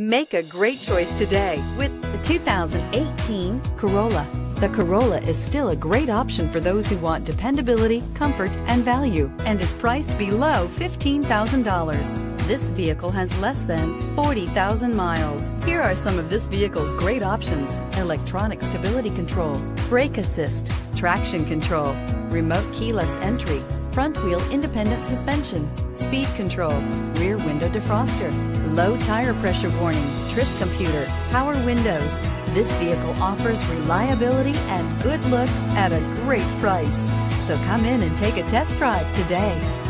Make a great choice today with the 2018 Corolla. The Corolla is still a great option for those who want dependability, comfort, and value, and is priced below $15,000. This vehicle has less than 40,000 miles. Here are some of this vehicle's great options: electronic stability control, brake assist, traction control, remote keyless entry, front wheel independent suspension, speed control, rear window defroster, low tire pressure warning, trip computer, power windows. This vehicle offers reliability and good looks at a great price. So come in and take a test drive today.